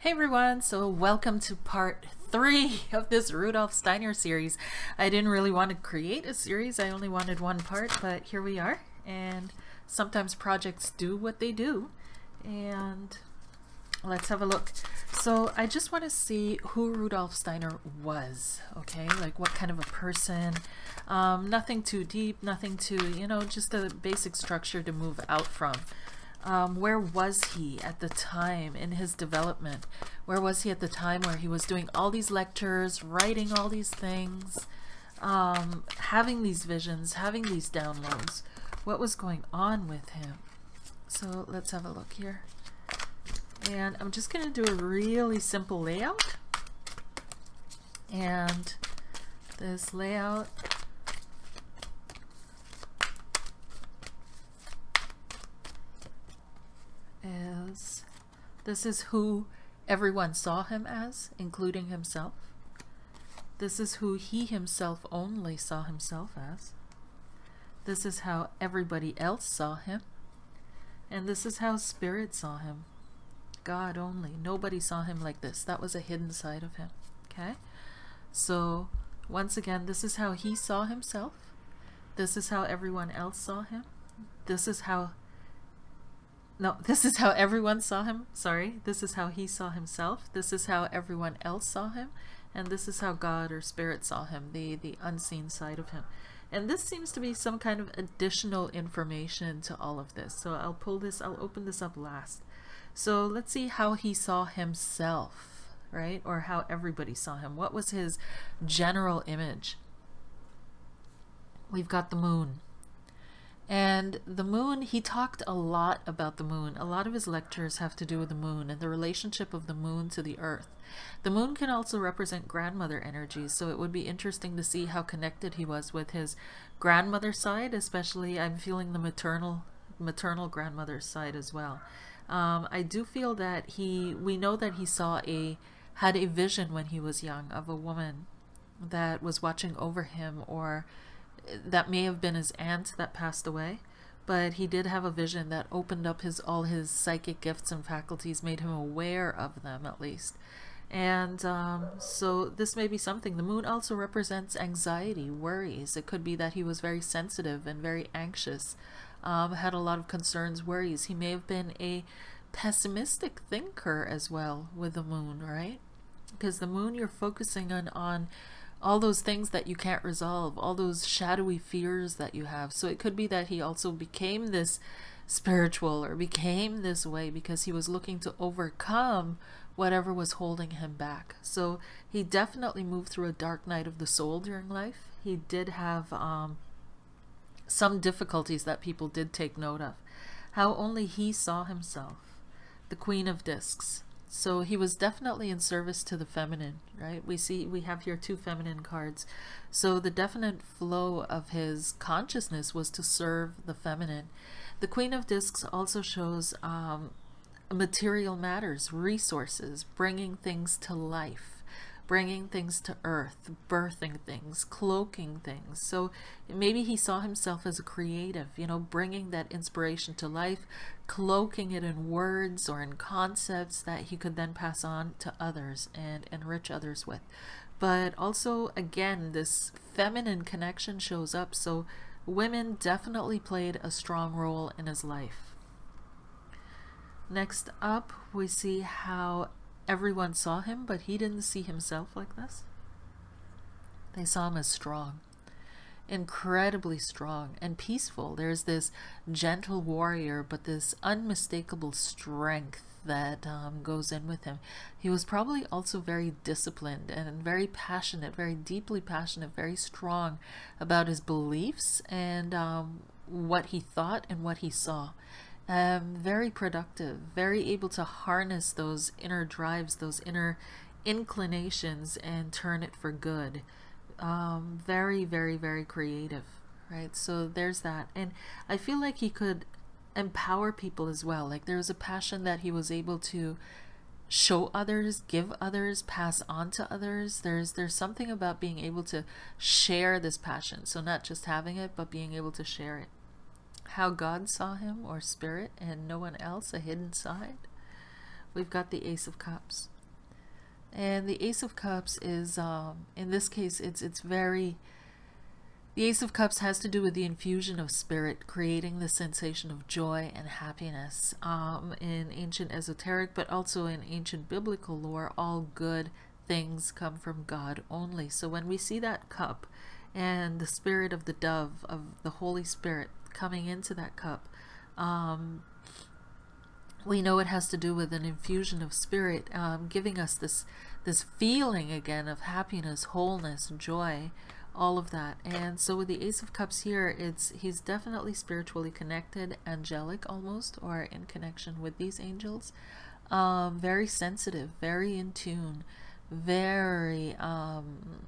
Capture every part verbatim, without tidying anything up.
Hey everyone, so welcome to part three of this Rudolf Steiner series. I didn't really want to create a series, I only wanted one part, but here we are. And sometimes projects do what they do. And let's have a look. So I just want to see who Rudolf Steiner was, okay? Like what kind of a person. Um, nothing too deep, nothing too, you know, just a basic structure to move out from. Um, where was he at the time in his development? Where was he at the time where he was doing all these lectures, writing all these things, um, having these visions, having these downloads? What was going on with him? So let's have a look here. And I'm just going to do a really simple layout. And this layout is, this is who everyone saw him as, including himself. This is who he himself only saw himself as. This is how everybody else saw him. And this is how Spirit saw him. God only. Nobody saw him like this. That was a hidden side of him. Okay? So, once again, this is how he saw himself. This is how everyone else saw him. This is how... No, this is how everyone saw him. Sorry. This is how he saw himself. This is how everyone else saw him. And this is how God or Spirit saw him. The, the unseen side of him. And this seems to be some kind of additional information to all of this. So I'll pull this, I'll open this up last. So let's see how he saw himself, right? Or how everybody saw him. What was his general image? We've got the moon. And the moon, he talked a lot about the moon. A lot of his lectures have to do with the moon and the relationship of the moon to the earth. The moon can also represent grandmother energies, so it would be interesting to see how connected he was with his grandmother side, especially I'm feeling the maternal, maternal grandmother side as well. Um, I do feel that he, we know that he saw a, had a vision when he was young of a woman that was watching over him, or that may have been his aunt that passed away, but he did have a vision that opened up his, all his psychic gifts and faculties, made him aware of them at least. And um, so this may be something. The moon also represents anxiety, worries. It could be that he was very sensitive and very anxious. Um, had a lot of concerns, worries. He may have been a pessimistic thinker as well with the moon, right? Because the moon, you're focusing on, on all those things that you can't resolve, all those shadowy fears that you have. So it could be that he also became this spiritual or became this way because he was looking to overcome whatever was holding him back. So he definitely moved through a dark night of the soul during life. He did have... Um, some difficulties that people did take note of. How only he saw himself. The Queen of Discs. So he was definitely in service to the feminine, right? We see, we have here two feminine cards. So the definite flow of his consciousness was to serve the feminine. The Queen of Discs also shows um, material matters, resources, bringing things to life. Bringing things to earth, birthing things, cloaking things. So maybe he saw himself as a creative, you know, bringing that inspiration to life, cloaking it in words or in concepts that he could then pass on to others and enrich others with. But also, again, this feminine connection shows up. So women definitely played a strong role in his life. Next up, we see how everyone saw him, but he didn't see himself like this. They saw him as strong, incredibly strong and peaceful. There's this gentle warrior, but this unmistakable strength that um, goes in with him. He was probably also very disciplined and very passionate, very deeply passionate, very strong about his beliefs and um, what he thought and what he saw. Um, very productive, very able to harness those inner drives, those inner inclinations and turn it for good. Um, very, very, very creative, right? So there's that. And I feel like he could empower people as well. Like there was a passion that he was able to show others, give others, pass on to others. There's, there's something about being able to share this passion. So not just having it, but being able to share it. How God saw him, or spirit, and no one else, a hidden side. We've got the Ace of Cups. And the Ace of Cups is, um, in this case, it's, it's very, the Ace of Cups has to do with the infusion of spirit, creating the sensation of joy and happiness. Um, in ancient esoteric, but also in ancient biblical lore, all good things come from God only. So when we see that cup and the spirit of the dove, of the Holy Spirit coming into that cup, um, we know it has to do with an infusion of spirit, um, giving us this this feeling again of happiness, wholeness, joy, all of that. And so with the Ace of Cups here, it's he's definitely spiritually connected, angelic almost, or in connection with these angels. Um, very sensitive, very in tune, very um,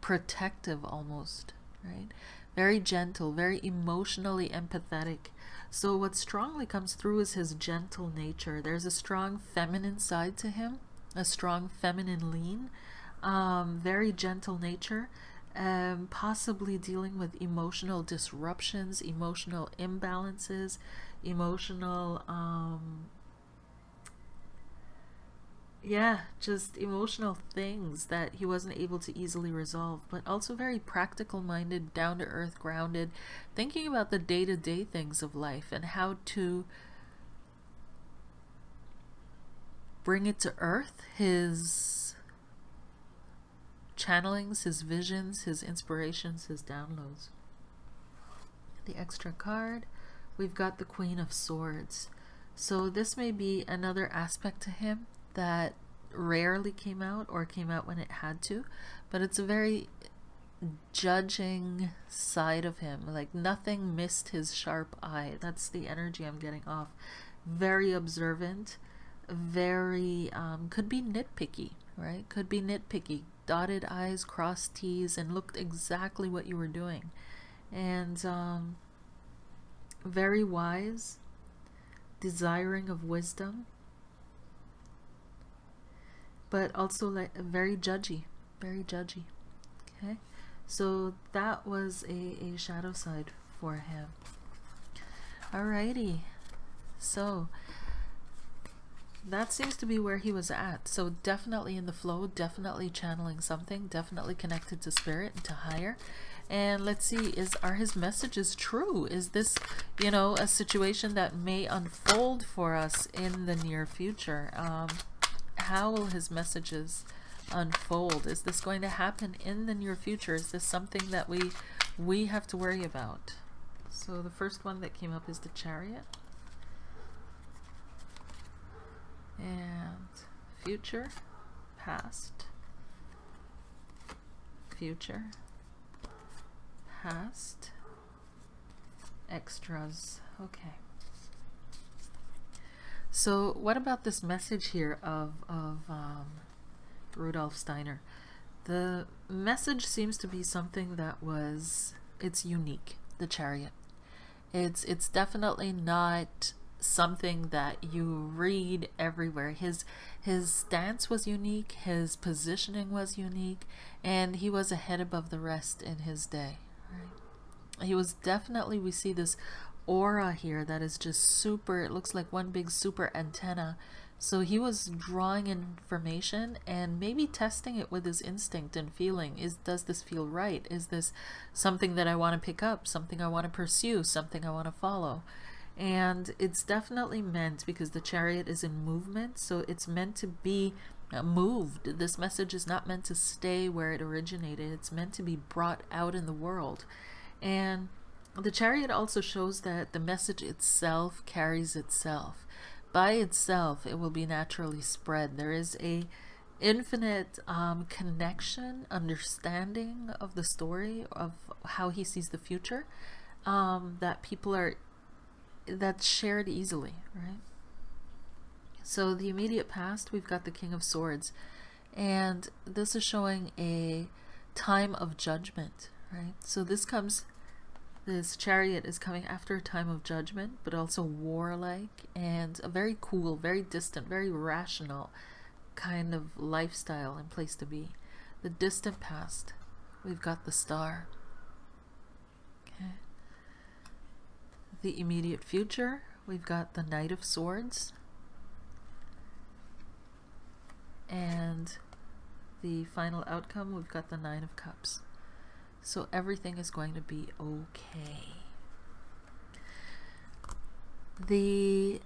protective almost, right? Very gentle, very emotionally empathetic. So what strongly comes through is his gentle nature. There's a strong feminine side to him, a strong feminine lean, um, very gentle nature, um, possibly dealing with emotional disruptions, emotional imbalances, emotional, um, yeah, just emotional things that he wasn't able to easily resolve, but also very practical minded, down to earth, grounded, thinking about the day-to-day things of life and how to bring it to earth, his channelings, his visions, his inspirations, his downloads. The extra card, we've got the Queen of Swords. So this may be another aspect to him that rarely came out, or came out when it had to, but it's a very judging side of him. Like, nothing missed his sharp eye. That's the energy I'm getting off. Very observant, very um could be nitpicky, right? Could be nitpicky, dotted I's, crossed T's, and looked exactly what you were doing. And um very wise, desiring of wisdom, but also like very judgy, very judgy. Okay, so that was a, a shadow side for him. Alrighty, so that seems to be where he was at. So definitely in the flow, definitely channeling something, definitely connected to spirit and to higher. And let's see, is are his messages true? Is this, you know, a situation that may unfold for us in the near future? Um, How will his messages unfold? Is this going to happen in the near future? Is this something that we we have to worry about? So the first one that came up is the Chariot. And future, past, future, past, extras. Okay. So what about this message here of, of um, Rudolf Steiner? The message seems to be something that was, it's unique, the Chariot. It's, it's definitely not something that you read everywhere. His, his stance was unique, his positioning was unique, and he was a head above the rest in his day. Right? He was definitely, we see this aura here that is just super, it looks like one big super antenna. So he was drawing information and maybe testing it with his instinct and feeling. Is, does this feel right? Is this something that I want to pick up, something I want to pursue, something I want to follow? And it's definitely meant, because the Chariot is in movement, so it's meant to be moved. This message is not meant to stay where it originated. It's meant to be brought out in the world. And the Chariot also shows that the message itself carries itself. By itself, it will be naturally spread. There is a infinite um, connection, understanding of the story, of how he sees the future, um, that people are, that's shared easily, right? So the immediate past, we've got the King of Swords. And this is showing a time of judgment, right? So this comes... This Chariot is coming after a time of judgment, but also warlike, and a very cool, very distant, very rational kind of lifestyle and place to be. The distant past, we've got the Star. Okay. the immediate future, we've got the Knight of Swords and the final outcome, we've got the Nine of Cups. So everything is going to be okay. The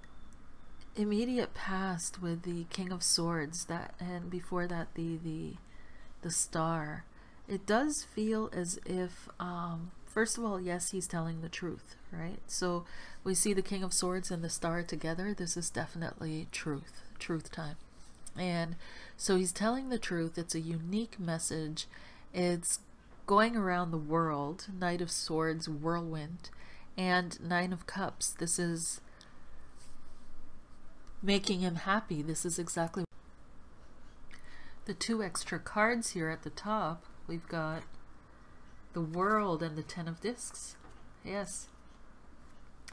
immediate past with the King of Swords, that, and before that the the the Star, it does feel as if um first of all, yes, he's telling the truth, right? So we see the King of Swords and the Star together. This is definitely truth, truth time. And so he's telling the truth. It's a unique message. It's going around the world. Knight of Swords, whirlwind, and Nine of Cups. This is making him happy. This is exactly the two extra cards here at the top. We've got the World and the Ten of Discs. Yes.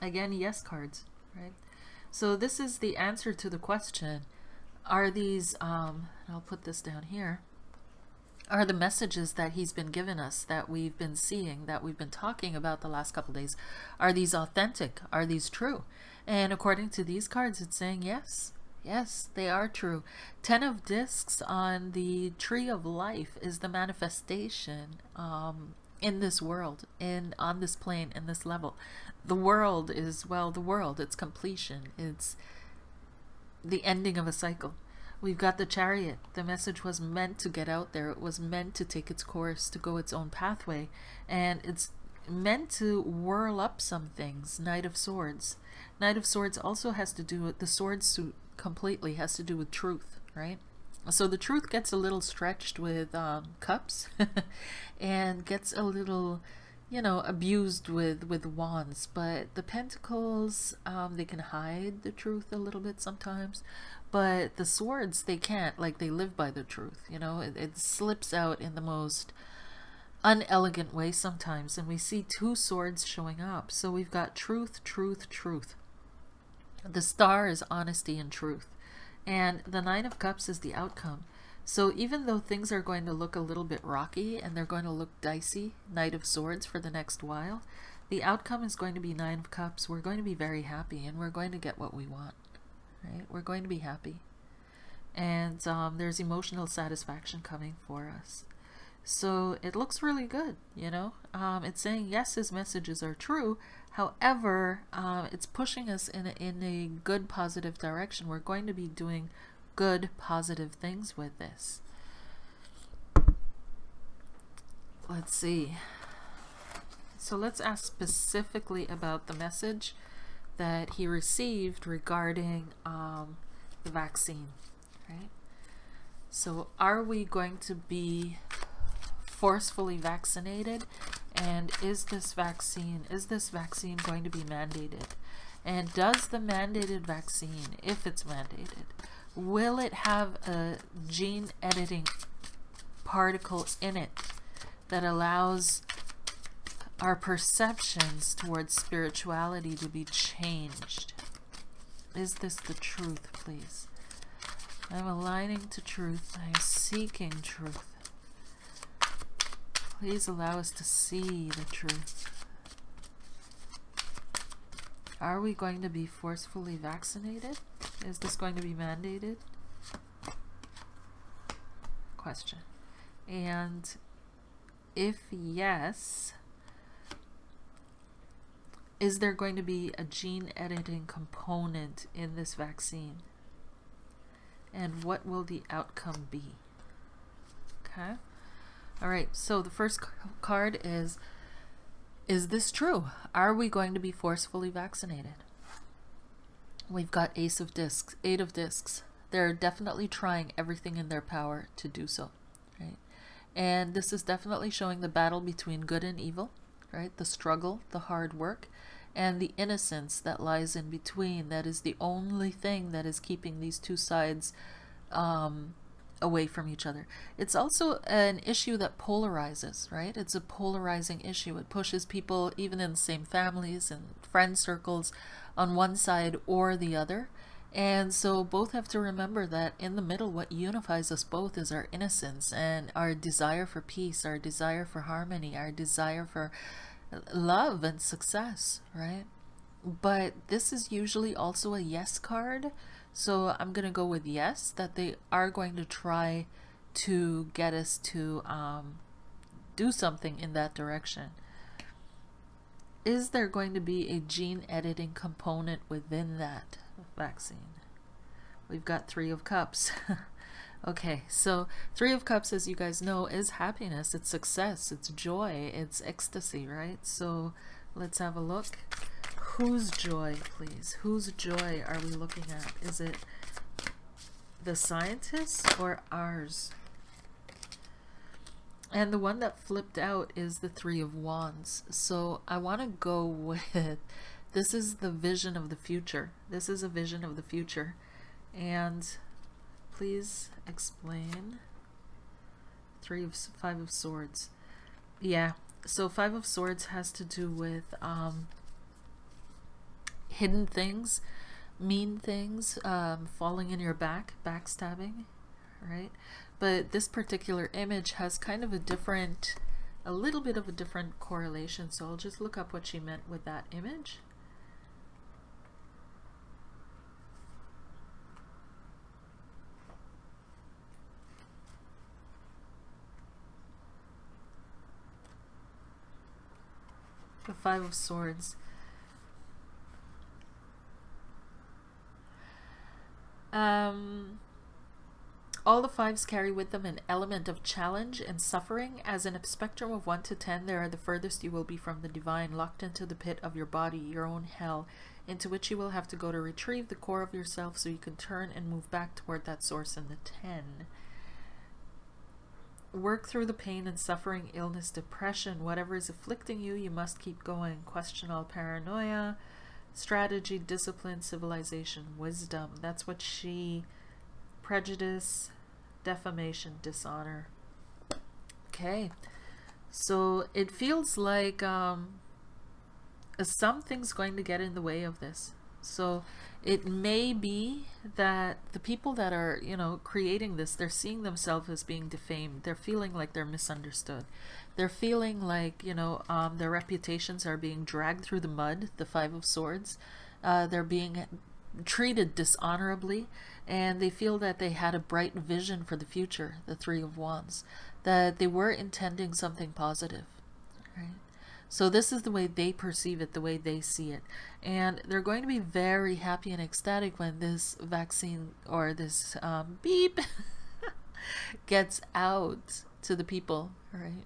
Again, yes cards, right? So this is the answer to the question. Are these, um, and I'll put this down here, are the messages that he's been giving us, that we've been seeing, that we've been talking about the last couple days, are these authentic? Are these true? And according to these cards, it's saying yes. Yes, they are true. Ten of Discs on the Tree of Life is the manifestation um, in this world, in on this plane, in this level. The world is, well, the world, it's completion. It's the ending of a cycle. We've got the Chariot. The message was meant to get out there. It was meant to take its course, to go its own pathway. And it's meant to whirl up some things. Knight of Swords. Knight of Swords also has to do with, the sword suit completely has to do with truth, right? So the truth gets a little stretched with um, cups and gets a little, you know, abused with, with wands. But the Pentacles, um, they can hide the truth a little bit sometimes. But the Swords, they can't, like, they live by the truth, you know, it, it slips out in the most unelegant way sometimes. And we see two swords showing up. So we've got truth, truth, truth. The Star is honesty and truth. And the Nine of Cups is the outcome. So even though things are going to look a little bit rocky and they're going to look dicey, Knight of Swords, for the next while, the outcome is going to be Nine of Cups. We're going to be very happy and we're going to get what we want. Right? We're going to be happy. And um, there's emotional satisfaction coming for us. So it looks really good, you know. Um, it's saying, yes, his messages are true. However, um, it's pushing us in a, in a good, positive direction. We're going to be doing good, positive things with this. Let's see. So let's ask specifically about the message that he received regarding um, the vaccine, right? So are we going to be forcefully vaccinated, and is this vaccine is this vaccine going to be mandated? And does the mandated vaccine, if it's mandated, will it have a gene editing particle in it that allows our perceptions towards spirituality to be changed? Is this the truth, please? I'm aligning to truth. I'm seeking truth. Please allow us to see the truth. Are we going to be forcefully vaccinated? Is this going to be mandated? Question. And if yes, is there going to be a gene editing component in this vaccine? And what will the outcome be? Okay. All right, so the first card is, is this true? Are we going to be forcefully vaccinated? We've got Ace of Discs, Eight of Discs. They're definitely trying everything in their power to do so, right? And this is definitely showing the battle between good and evil, right? The struggle, the hard work, and the innocence that lies in between. That is the only thing that is keeping these two sides um, away from each other. It's also an issue that polarizes, right? It's a polarizing issue. It pushes people, even in the same families and friend circles, on one side or the other. And so both have to remember that in the middle, what unifies us both is our innocence and our desire for peace, our desire for harmony, our desire for love and success, right? but this is usually also a yes card, so I'm gonna go with yes, that they are going to try to get us to um, do something in that direction. Is there going to be a gene editing component within that vaccine? We've got Three of Cups. Okay, so Three of Cups, as you guys know, is happiness, it's success, it's joy, it's ecstasy, right? So let's have a look. Whose joy, please? Whose joy are we looking at? Is it the scientists or ours? And the one that flipped out is the Three of Wands. So I want to go with, this is the vision of the future. This is a vision of the future. And please explain. Three of, Five of Swords. Yeah, so Five of Swords has to do with um, hidden things, mean things, um, falling in your back, backstabbing, right? But this particular image has kind of a different, a little bit of a different correlation. So I'll just look up what she meant with that image. The Five of Swords. Um... All the fives carry with them an element of challenge and suffering. As in a spectrum of one to ten, they are the furthest you will be from the divine, locked into the pit of your body, your own hell, into which you will have to go to retrieve the core of yourself so you can turn and move back toward that source in the ten. Work through the pain and suffering, illness, depression, whatever is afflicting you, you must keep going. Question all paranoia, strategy, discipline, civilization, wisdom. That's what she... Prejudice, defamation, dishonor. Okay, so it feels like um, something's going to get in the way of this. So it may be that the people that are, you know, creating this, they're seeing themselves as being defamed. They're feeling like they're misunderstood. They're feeling like, you know, um, their reputations are being dragged through the mud, the Five of Swords. Uh, they're being treated dishonorably, and they feel that they had a bright vision for the future, the Three of Wands, that they were intending something positive, right? So this is the way they perceive it, the way they see it, and they're going to be very happy and ecstatic when this vaccine or this um, beep gets out to the people, right?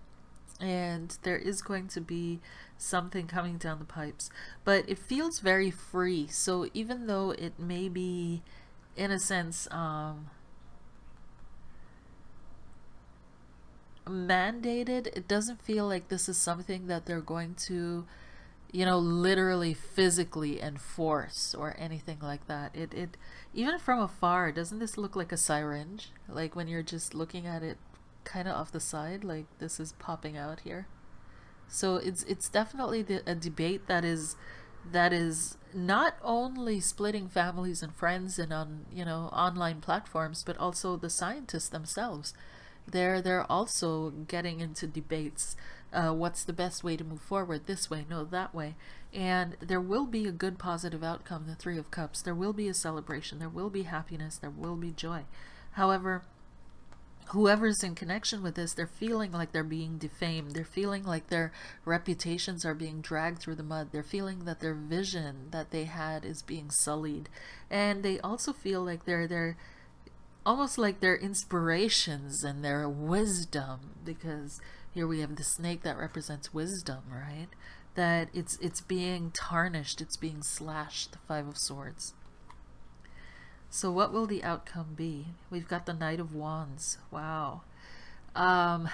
And there is going to be something coming down the pipes, but it feels very free. So even though it may be, in a sense, um, mandated, it doesn't feel like this is something that they're going to, you know, literally physically enforce or anything like that. It, it even from afar, doesn't this look like a syringe? Like when you're just looking at it kind of off the side, like this is popping out here. So it's it's definitely the, a debate that is that is not only splitting families and friends and on, you know, online platforms, but also the scientists themselves. They're they're also getting into debates. Uh, what's the best way to move forward? This way, no, that way. And there will be a good positive outcome. The Three of Cups. There will be a celebration. There will be happiness. There will be joy. However, whoever's in connection with this, they're feeling like they're being defamed. They're feeling like their reputations are being dragged through the mud. They're feeling that their vision that they had is being sullied. And they also feel like they're, they're almost like their inspirations and their wisdom, because here we have the snake that represents wisdom, right? That it's, it's being tarnished, it's being slashed, the Five of Swords. So what will the outcome be? We've got the Knight of Wands. Wow. Um,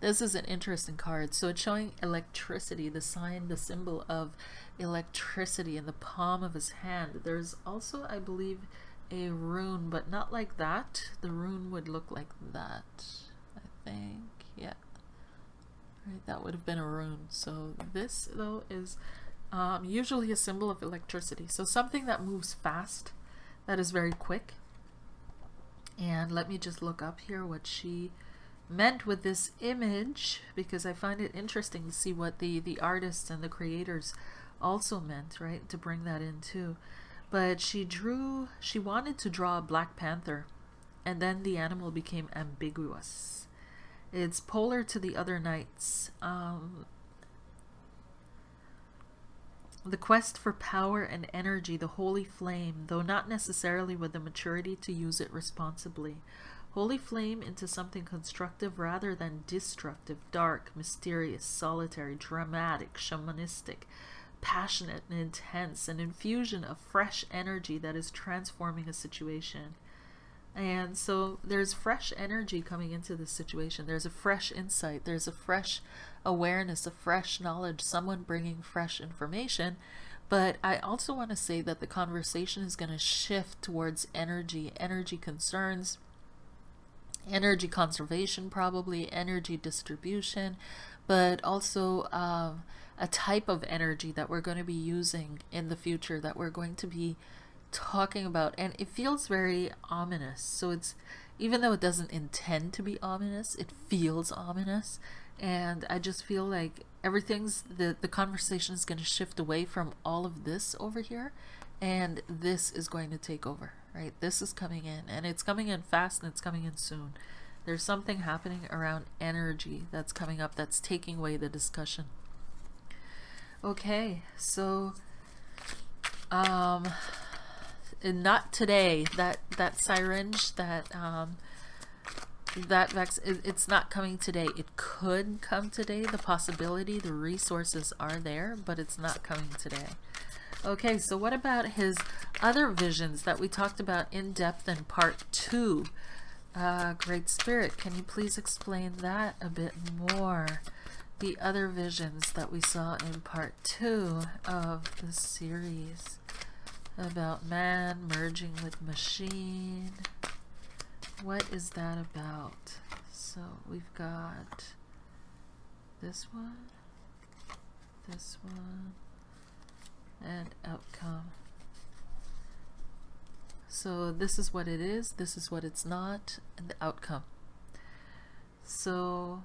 this is an interesting card. So it's showing electricity, the sign, the symbol of electricity in the palm of his hand. There's also, I believe, a rune, but not like that. The rune would look like that, I think. Yeah. Right, that would have been a rune. So this, though, is... Um, usually a symbol of electricity. So something that moves fast, that is very quick. And let me just look up here what she meant with this image, because I find it interesting to see what the, the artists and the creators also meant, right, to bring that in too. But she drew, she wanted to draw a Black Panther, and then the animal became ambiguous. It's polar to the other knights. Um, the quest for power and energy, the holy flame, though not necessarily with the maturity to use it responsibly. Holy flame into something constructive rather than destructive, dark, mysterious, solitary, dramatic, shamanistic, passionate and intense, an infusion of fresh energy that is transforming a situation. And so there's fresh energy coming into this situation. There's a fresh insight, there's a fresh awareness, a fresh knowledge, someone bringing fresh information. But I also want to say that the conversation is going to shift towards energy, energy concerns, energy conservation, probably energy distribution, but also uh, a type of energy that we're going to be using in the future, that we're going to be talking about. And it feels very ominous. So it's, even though it doesn't intend to be ominous, it feels ominous. And I just feel like everything's, the, the conversation is going to shift away from all of this over here, and this is going to take over, right? This is coming in, and it's coming in fast, and it's coming in soon. There's something happening around energy that's coming up that's taking away the discussion. Okay, so um and not today, that that syringe, that um that vex, it, it's not coming today. It could come today, the possibility, the resources are there, but it's not coming today. Okay, so what about his other visions that we talked about in depth in part two? Uh, Great Spirit, can you please explain that a bit more? The other visions that we saw in part two of the series about man merging with machine. What is that about? So we've got this one, this one, and outcome. So this is what it is, this is what it's not, and the outcome. So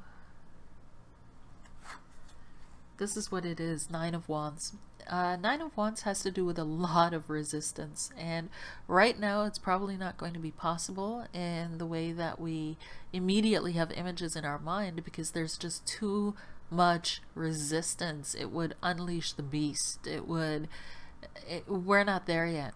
this is what it is, Nine of Wands. Uh, Nine of Wands has to do with a lot of resistance, and right now it's probably not going to be possible in the way that we immediately have images in our mind, because there's just too much resistance. It would unleash the beast. It would, it, we're not there yet.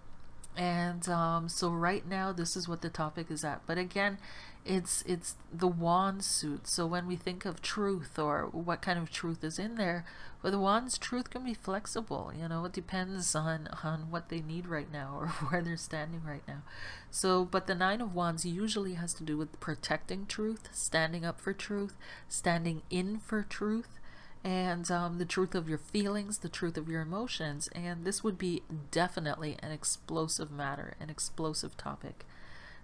And um, so right now this is what the topic is at. But again, it's it's the wand suit. So when we think of truth or what kind of truth is in there, with the wands, truth can be flexible. You know, it depends on on what they need right now or where they're standing right now. So, but the Nine of Wands usually has to do with protecting truth, standing up for truth, standing in for truth, and um, the truth of your feelings, the truth of your emotions. And this would be definitely an explosive matter, an explosive topic.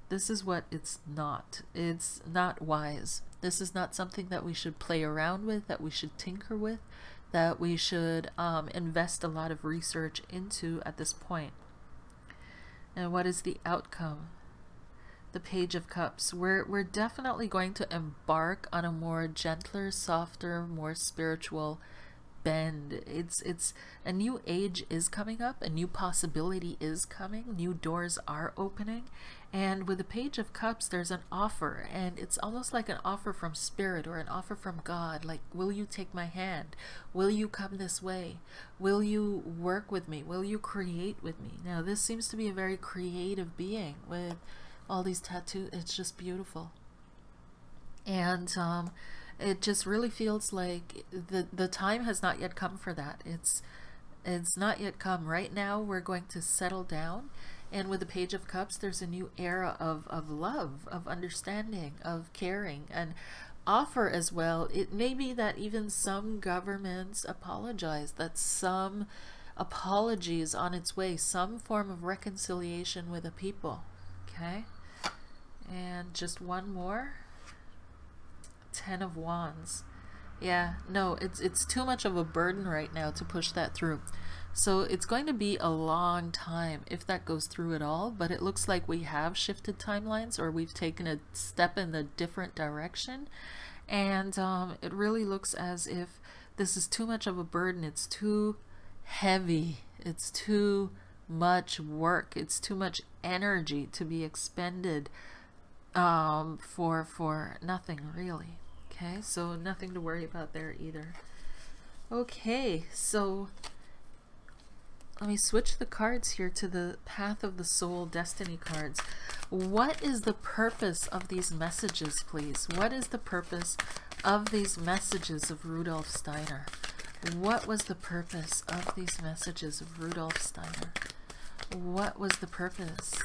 This is what it's not. It's not wise. This is not something that we should play around with, that we should tinker with, that we should um, invest a lot of research into at this point. And what is the outcome? The Page of Cups. We're, we're definitely going to embark on a more gentler, softer, more spiritual bend. It's, it's a new age is coming up, a new possibility is coming, new doors are opening. And with the Page of Cups, there's an offer, and it's almost like an offer from Spirit or an offer from God. Like, will you take my hand? Will you come this way? Will you work with me? Will you create with me? Now, this seems to be a very creative being with all these tattoos. It's just beautiful. And um, it just really feels like the, the time has not yet come for that. It's, it's not yet come. Right now, we're going to settle down. And with the Page of Cups, there's a new era of, of love, of understanding, of caring, and offer as well. It may be that even some governments apologize, that some apology is on its way, some form of reconciliation with the people, okay? And just one more, Ten of Wands. Yeah, no, it's, it's too much of a burden right now to push that through. So it's going to be a long time if that goes through at all, but it looks like we have shifted timelines, or we've taken a step in a different direction. And um, it really looks as if this is too much of a burden. It's too heavy. It's too much work. It's too much energy to be expended um, for, for nothing, really. Okay, so nothing to worry about there either. Okay, so let me switch the cards here to the Path of the Soul Destiny cards. What is the purpose of these messages, please? What is the purpose of these messages of Rudolf Steiner? What was the purpose of these messages of Rudolf Steiner? What was the purpose?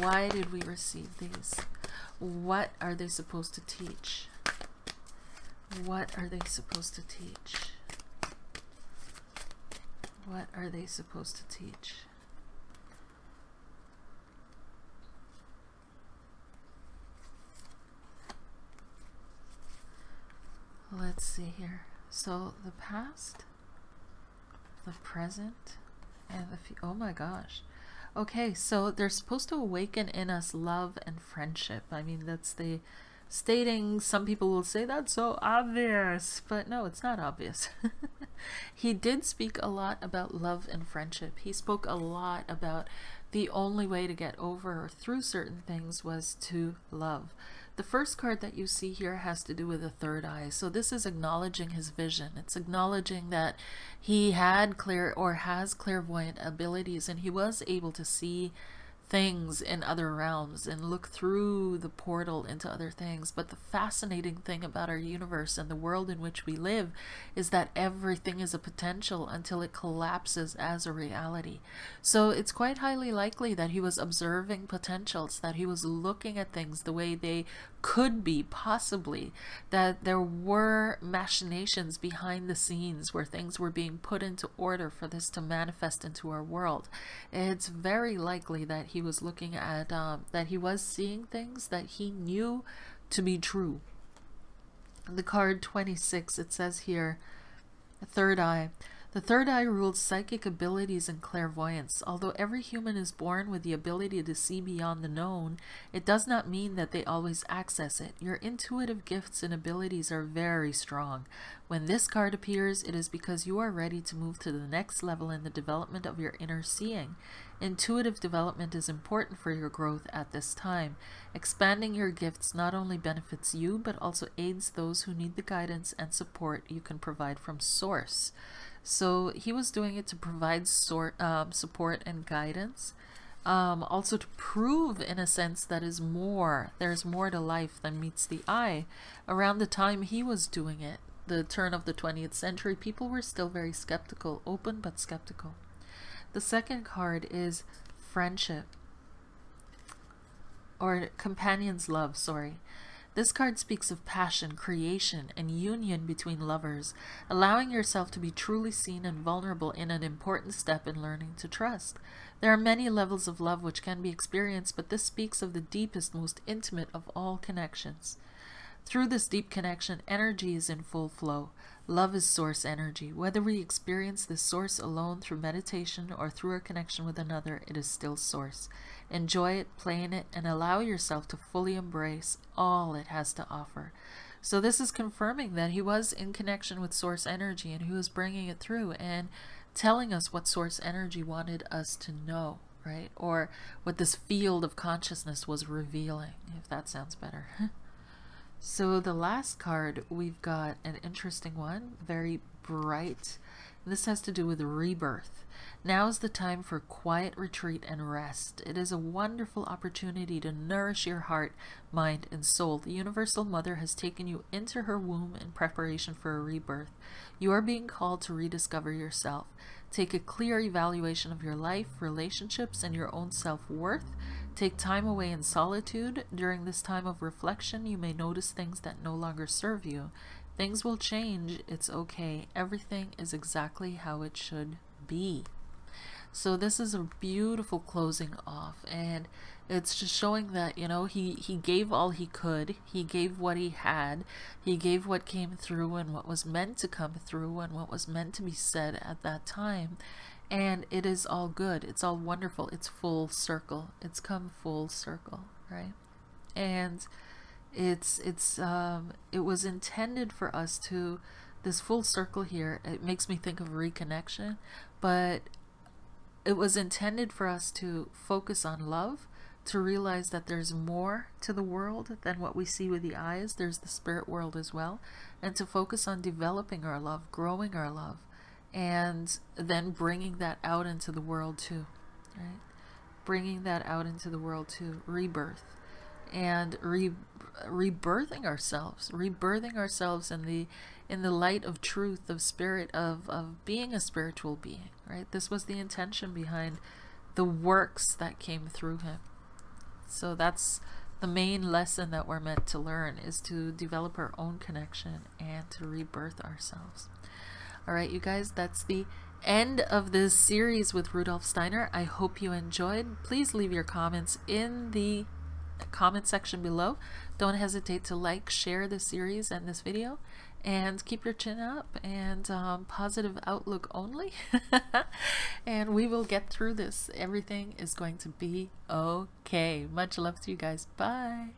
Why did we receive these? What are they supposed to teach? What are they supposed to teach? What are they supposed to teach? Let's see here. So the past, the present, and the future. Oh my gosh. Okay, so they're supposed to awaken in us love and friendship. I mean, that's the stating. Some people will say that's so obvious, but no, it's not obvious. He did speak a lot about love and friendship. He spoke a lot about the only way to get over or through certain things was to love. The first card that you see here has to do with the third eye. So this is acknowledging his vision. It's acknowledging that he had clear or has clairvoyant abilities, and he was able to see things in other realms and look through the portal into other things. But the fascinating thing about our universe and the world in which we live is that everything is a potential until it collapses as a reality. So it's quite highly likely that he was observing potentials, that he was looking at things the way they could be, possibly, that there were machinations behind the scenes where things were being put into order for this to manifest into our world. It's very likely that he He was looking at, um, that he was seeing things that he knew to be true. The card twenty-six, it says here, third eye. The third eye rules psychic abilities and clairvoyance. Although every human is born with the ability to see beyond the known, it does not mean that they always access it. Your intuitive gifts and abilities are very strong. When this card appears, it is because you are ready to move to the next level in the development of your inner seeing. Intuitive development is important for your growth at this time. Expanding your gifts not only benefits you, but also aids those who need the guidance and support you can provide from source. So he was doing it to provide sort, um, support and guidance. Um, also to prove, in a sense, that is more. There's more to life than meets the eye. Around the time he was doing it, the turn of the twentieth century, people were still very skeptical, open but skeptical. The second card is friendship, or companion's love, sorry. This card speaks of passion, creation, and union between lovers, allowing yourself to be truly seen and vulnerable in an important step in learning to trust. There are many levels of love which can be experienced, but this speaks of the deepest, most intimate of all connections. Through this deep connection, energy is in full flow. Love is source energy. Whether we experience this source alone through meditation or through a connection with another, it is still source. Enjoy it, play in it, and allow yourself to fully embrace all it has to offer. So this is confirming that he was in connection with source energy, and he was bringing it through and telling us what source energy wanted us to know, right? Or what this field of consciousness was revealing, if that sounds better. So the last card, we've got an interesting one, very bright. This has to do with rebirth. Now is the time for quiet retreat and rest. It is a wonderful opportunity to nourish your heart, mind, and soul. The Universal Mother has taken you into her womb in preparation for a rebirth. You are being called to rediscover yourself. Take a clear evaluation of your life, relationships, and your own self-worth. Take time away in solitude. During this time of reflection, you may notice things that no longer serve you. Things will change. It's okay. Everything is exactly how it should be. So this is a beautiful closing off, and it's just showing that, you know, he, he gave all he could. He gave what he had. He gave what came through and what was meant to come through and what was meant to be said at that time. and it is all good. It's all wonderful. It's full circle. It's come full circle, right? And it's it's um, it was intended for us to, this full circle here, it makes me think of reconnection, but it was intended for us to focus on love, to realize that there's more to the world than what we see with the eyes. There's the spirit world as well, and to focus on developing our love, growing our love, and then bringing that out into the world too, right? Bringing that out into the world too, rebirth, and re rebirthing ourselves, rebirthing ourselves in the in the light of truth, of spirit, of of being a spiritual being, right? This was the intention behind the works that came through him. So that's the main lesson that we're meant to learn, is to develop our own connection and to rebirth ourselves. All right, you guys, that's the end of this series with Rudolf Steiner. I hope you enjoyed. Please leave your comments in the comment section below. Don't hesitate to like, share this series and this video, and keep your chin up and um, positive outlook only. And we will get through this. Everything is going to be okay. Much love to you guys. Bye.